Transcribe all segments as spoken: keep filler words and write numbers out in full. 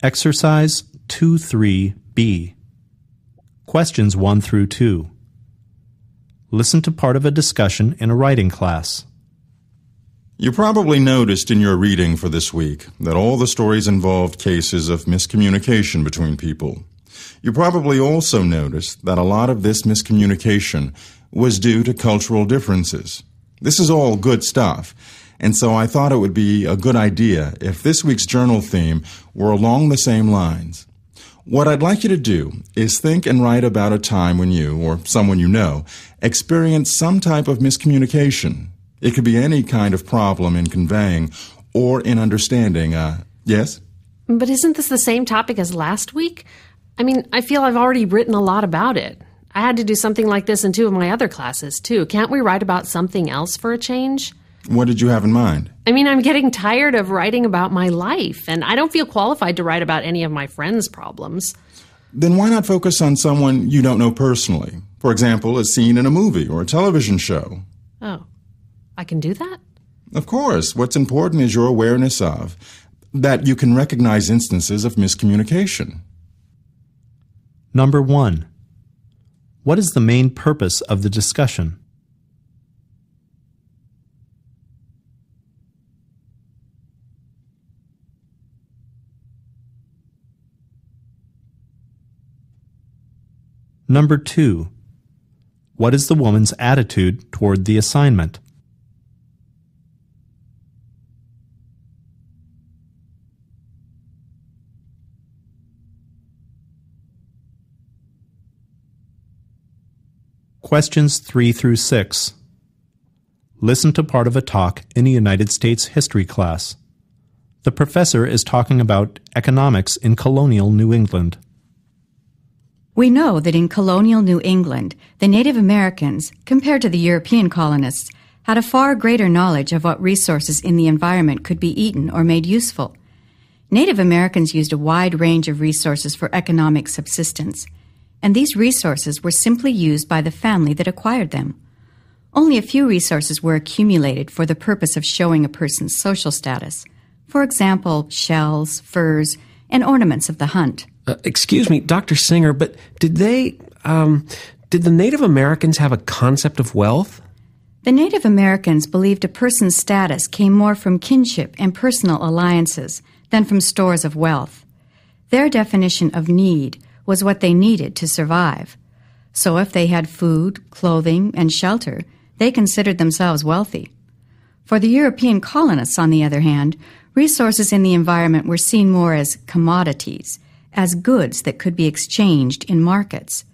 Exercise two three B. Questions one through two. Listen to part of a discussion in a writing class. You probably noticed in your reading for this week that all the stories involved cases of miscommunication between people. You probably also noticed that a lot of this miscommunication was due to cultural differences. This is all good stuff, and so I thought it would be a good idea if this week's journal theme were along the same lines. What I'd like you to do is think and write about a time when you, or someone you know, experienced some type of miscommunication. It could be any kind of problem in conveying or in understanding a... Yes? But isn't this the same topic as last week? I mean, I feel I've already written a lot about it. I had to do something like this in two of my other classes, too. Can't we write about something else for a change? What did you have in mind? I mean, I'm getting tired of writing about my life, and I don't feel qualified to write about any of my friends' problems. Then why not focus on someone you don't know personally? For example, a scene in a movie or a television show. Oh. I can do that? Of course. What's important is your awareness of that you can recognize instances of miscommunication. Number one. What is the main purpose of the discussion? Number two. What is the woman's attitude toward the assignment? Questions three through six. Listen to part of a talk in a United States history class. The professor is talking about economics in colonial New England. We know that in colonial New England, the Native Americans, compared to the European colonists, had a far greater knowledge of what resources in the environment could be eaten or made useful. Native Americans used a wide range of resources for economic subsistence, and these resources were simply used by the family that acquired them. Only a few resources were accumulated for the purpose of showing a person's social status. For example, shells, furs, and ornaments of the hunt. Uh, excuse me, Doctor Singer, but did they, um, did the Native Americans have a concept of wealth? The Native Americans believed a person's status came more from kinship and personal alliances than from stores of wealth. Their definition of need was what they needed to survive. So if they had food, clothing, and shelter, they considered themselves wealthy. For the European colonists, on the other hand, resources in the environment were seen more as commodities, as goods that could be exchanged in markets.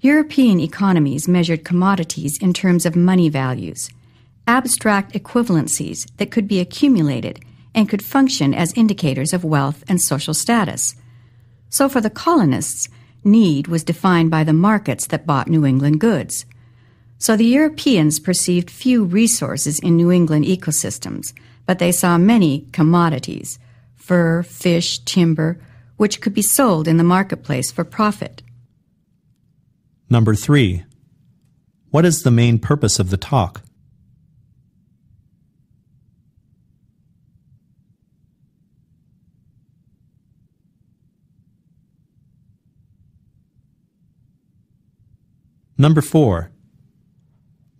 European economies measured commodities in terms of money values, abstract equivalencies that could be accumulated and could function as indicators of wealth and social status. So for the colonists, need was defined by the markets that bought New England goods. So the Europeans perceived few resources in New England ecosystems, but they saw many commodities, fur, fish, timber, which could be sold in the marketplace for profit. Number three. What is the main purpose of the talk? Number four.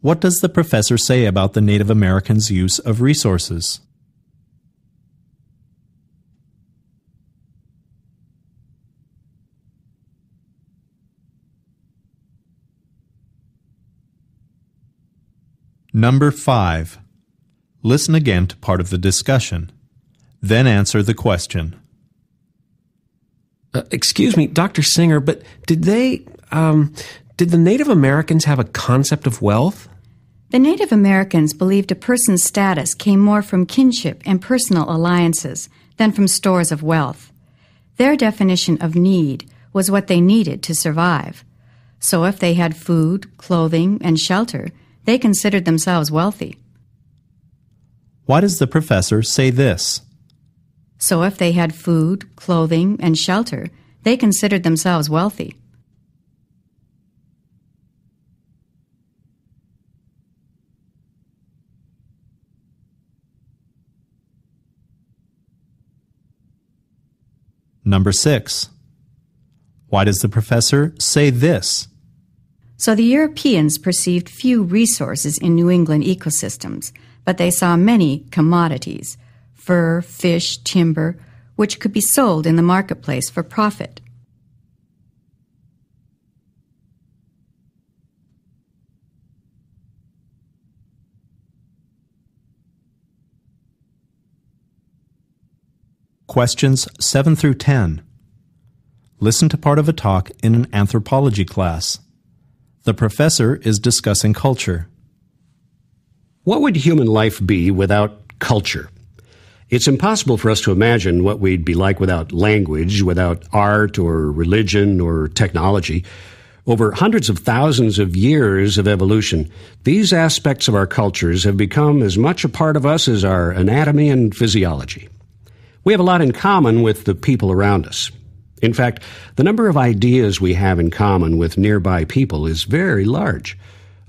What does the professor say about the Native Americans' use of resources? Number five. Listen again to part of the discussion. Then answer the question. Uh, excuse me, Doctor Singer, but did they, um... Did the Native Americans have a concept of wealth? The Native Americans believed a person's status came more from kinship and personal alliances than from stores of wealth. Their definition of need was what they needed to survive. So if they had food, clothing, and shelter, they considered themselves wealthy. Why does the professor say this? So if they had food, clothing, and shelter, they considered themselves wealthy. Number six. Why does the professor say this? So the Europeans perceived few resources in New England ecosystems, but they saw many commodities, fur, fish, timber, which could be sold in the marketplace for profit. Questions seven through ten. Listen to part of a talk in an anthropology class. The professor is discussing culture. What would human life be without culture? It's impossible for us to imagine what we'd be like without language, without art or religion or technology. Over hundreds of thousands of years of evolution, these aspects of our cultures have become as much a part of us as our anatomy and physiology. We have a lot in common with the people around us. In fact, the number of ideas we have in common with nearby people is very large.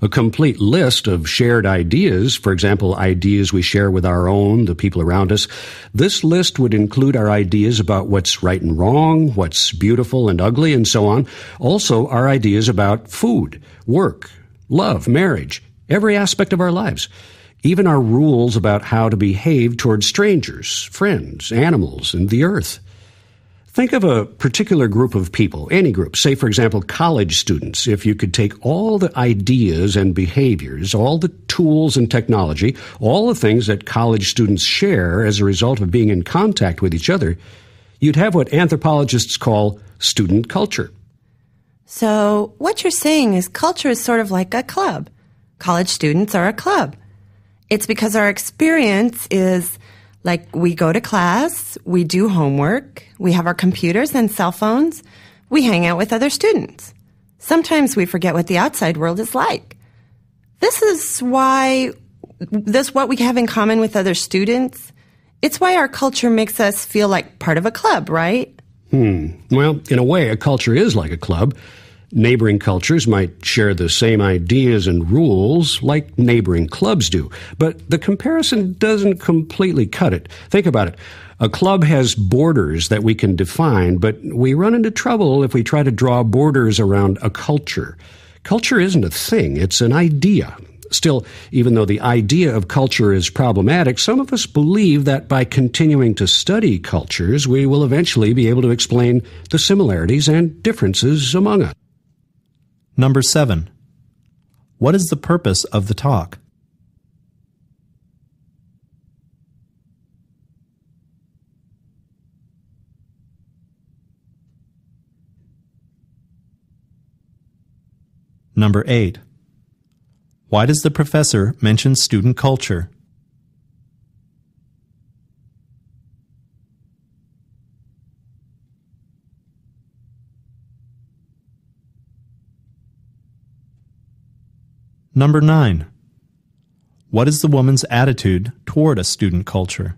A complete list of shared ideas, for example, ideas we share with our own, the people around us, this list would include our ideas about what's right and wrong, what's beautiful and ugly, and so on. Also, our ideas about food, work, love, marriage, every aspect of our lives. Even our rules about how to behave toward strangers, friends, animals, and the earth. Think of a particular group of people, any group, say for example college students. If you could take all the ideas and behaviors, all the tools and technology, all the things that college students share as a result of being in contact with each other, you'd have what anthropologists call student culture. So what you're saying is culture is sort of like a club. College students are a club. It's because our experience is like we go to class, we do homework, we have our computers and cell phones, we hang out with other students. Sometimes we forget what the outside world is like. This is why, this what we have in common with other students. It's why our culture makes us feel like part of a club, right? Hmm. Well, in a way, a culture is like a club. Neighboring cultures might share the same ideas and rules like neighboring clubs do, but the comparison doesn't completely cut it. Think about it. A club has borders that we can define, but we run into trouble if we try to draw borders around a culture. Culture isn't a thing, it's an idea. Still, even though the idea of culture is problematic, some of us believe that by continuing to study cultures, we will eventually be able to explain the similarities and differences among us. Number seven. What is the purpose of the talk? Number eight. Why does the professor mention student culture? Number nine. What is the woman's attitude toward a student culture?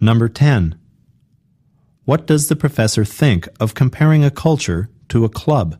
Number ten. What does the professor think of comparing a culture to a club?